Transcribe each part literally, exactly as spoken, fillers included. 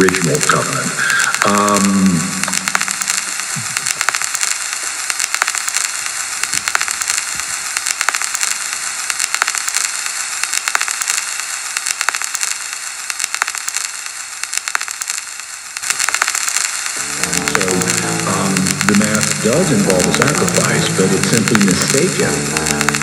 original covenant. Um, does involve a sacrifice, but it's simply mistaken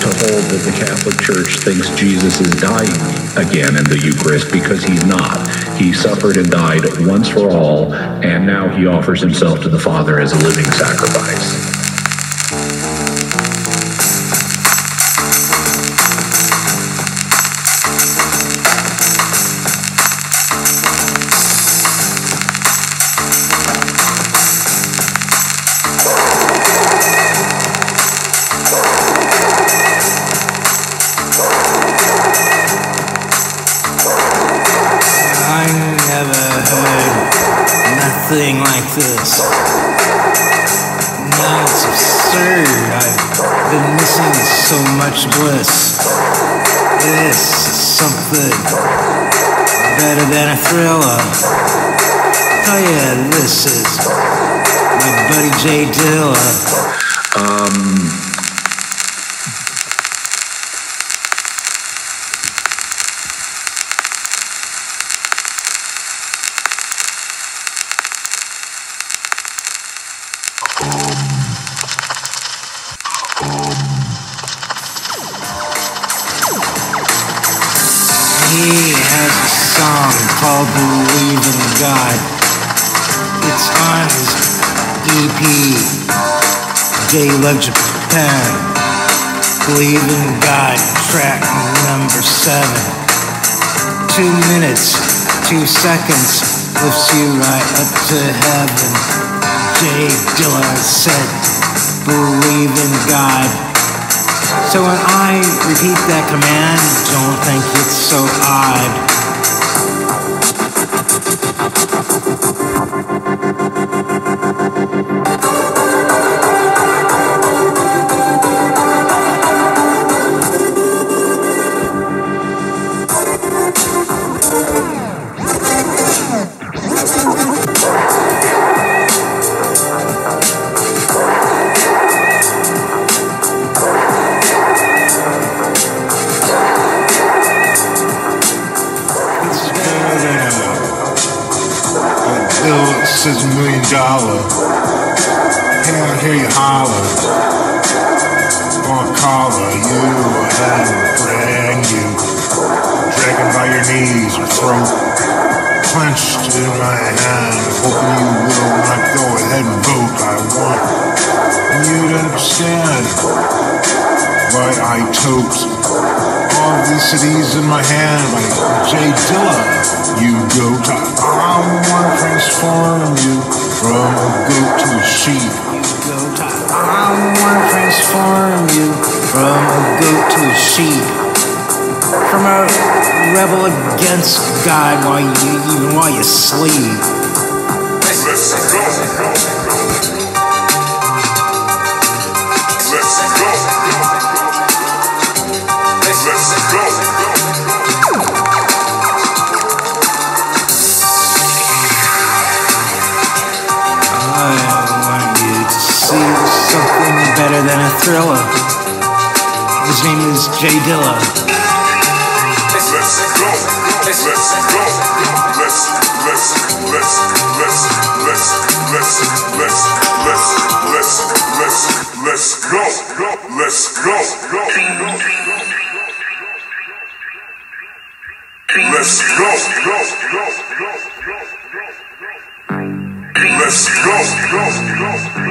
to hold that the Catholic Church thinks Jesus is dying again in the Eucharist, because he's not. He suffered and died once for all, and now he offers himself to the Father as a living sacrifice. Like this. No, it's absurd. I've been missing so much bliss. It is something better than a thriller. Oh yeah, this is my buddy J Dilla. Um... He has a song called Believe in God. It's on his E P, Jay Love Japan. Believe in God, track number seven. Two minutes, two seconds, lifts you right up to heaven. Jay Dilla said, believe in God. So when I repeat that command, don't think it's so odd. This is a million dollar. Hey, I hear you holler. Won't collar you and drag you, dragging by your knees, your throat clenched in my hand, hoping you will not go ahead and vote. I want you to understand why I tote all these cities in my hand like Jay Dilla. You goat, I, I want to transform you from a goat to a sheep. You goat, I, I want to transform you from a goat to a sheep. From a rebel against God while you, even while you sleep. Let's go. Let's go. Let's go. Better than a thriller. His name is Jay Dilla. Let's go. Let's go. Let's let's let's let's let's let's let's let's let's let's go. Let's go. Let's go. Let's go. Let's go, go, go, go, go, go.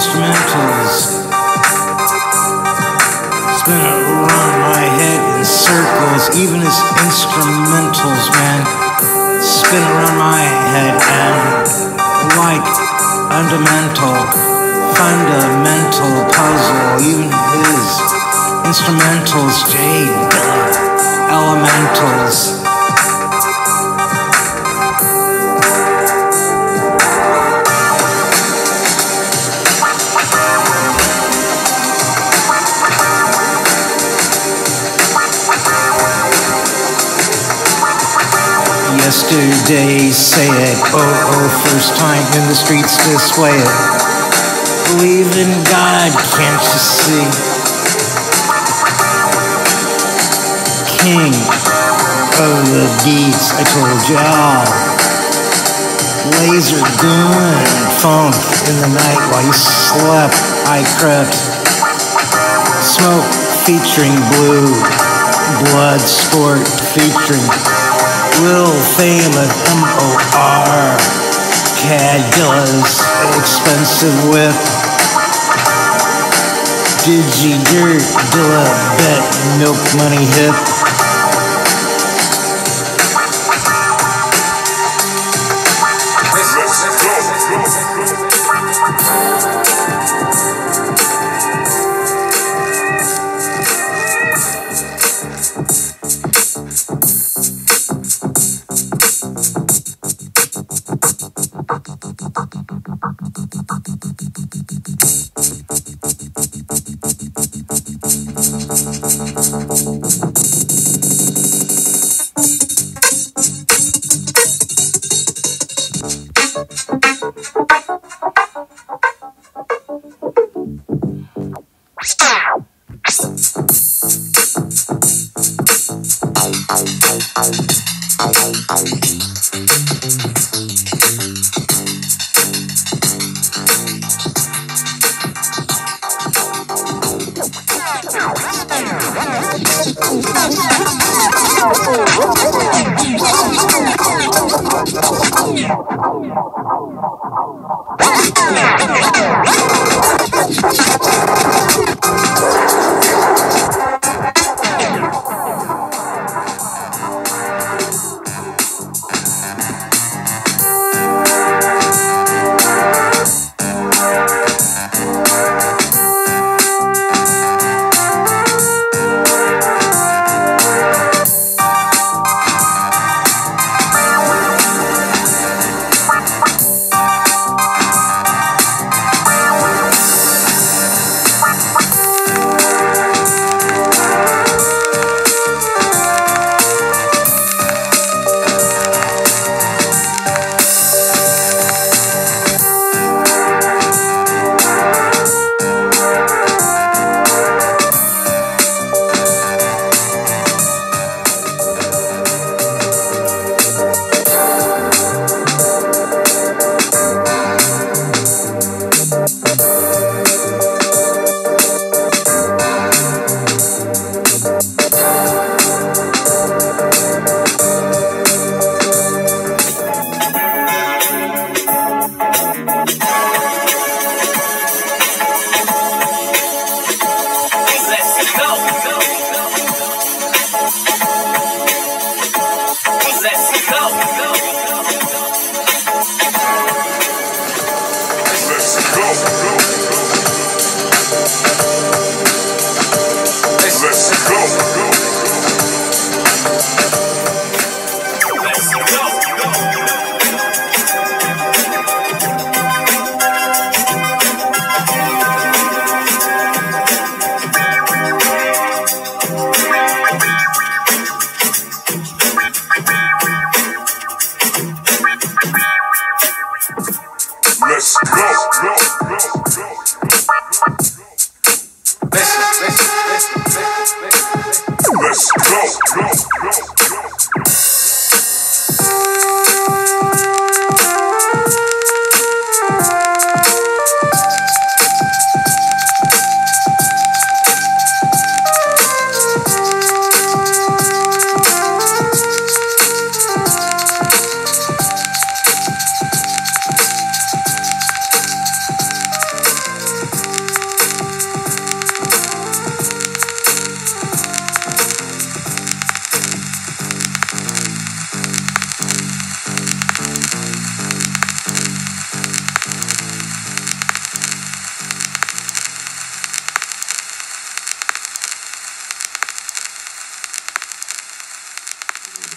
instrumentals spin around my head in circles. Even his instrumentals, man, spin around my head, and like fundamental, fundamental puzzle. Even his instrumentals, J Dilla, elementals. Yesterday, say it, oh oh, first time in the streets, display it. Believe in God, can't you see? King of the beats, I told y'all. Laser gun funk in the night while you slept, I crept. Smoke featuring blue, blood sport featuring Will Fame of M O R Cad Dilla's expensive whip. Digi Dirt Dilla bet milk money hip.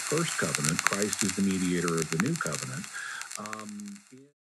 first covenant. Christ is the mediator of the new covenant. Um,